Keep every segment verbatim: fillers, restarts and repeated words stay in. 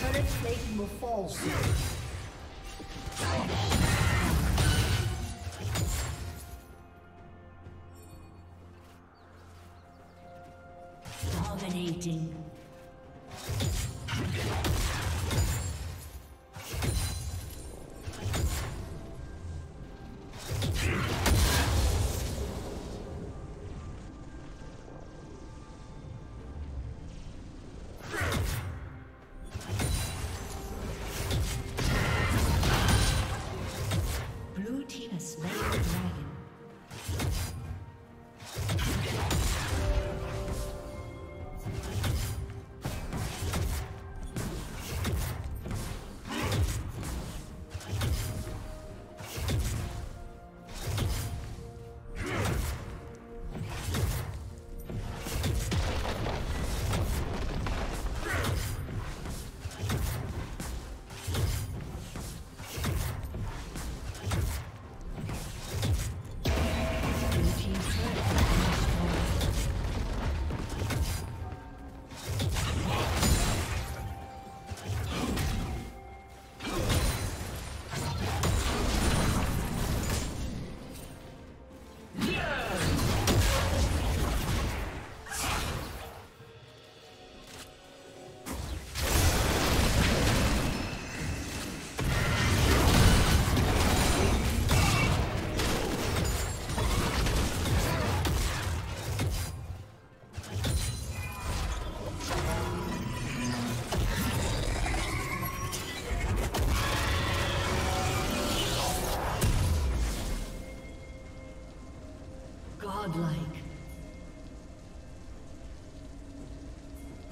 Turret plating will fall soon. Dominating. Blue team has slain the dragon.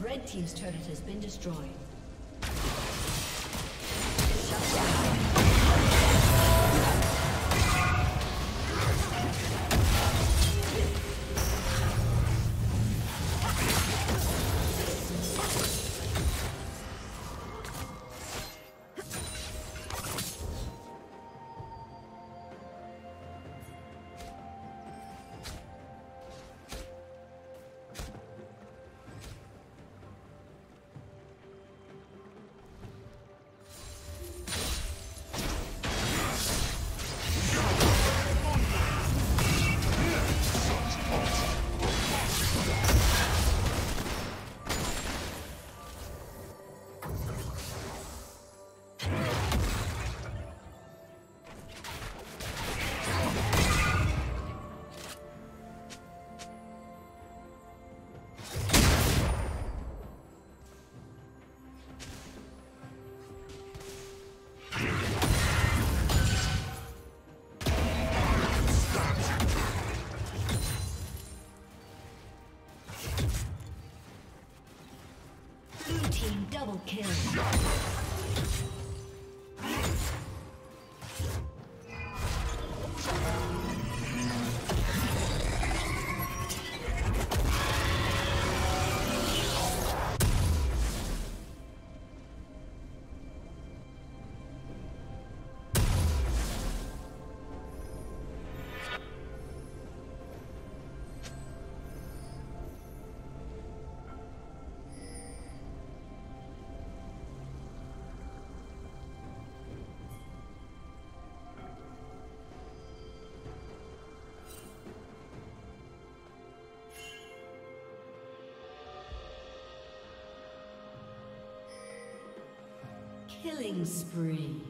Red team's turret has been destroyed. Double kill. Killing spree.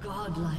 Godlike.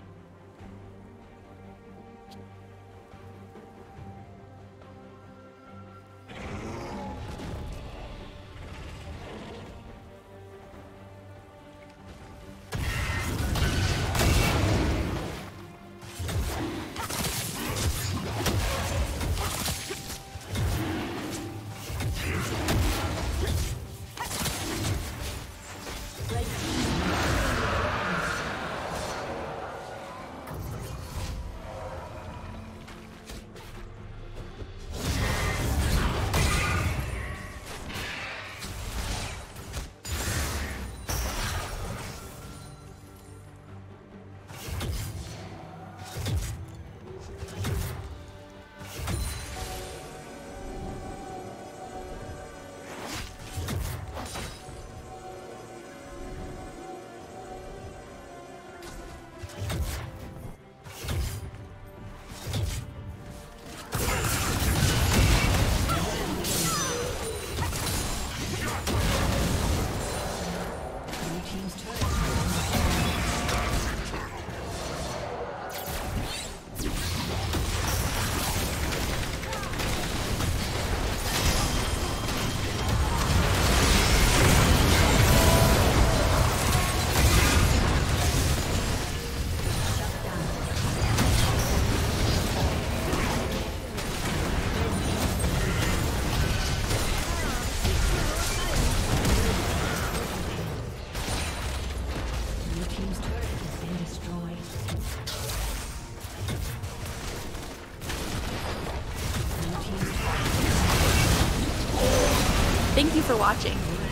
Thank you for watching.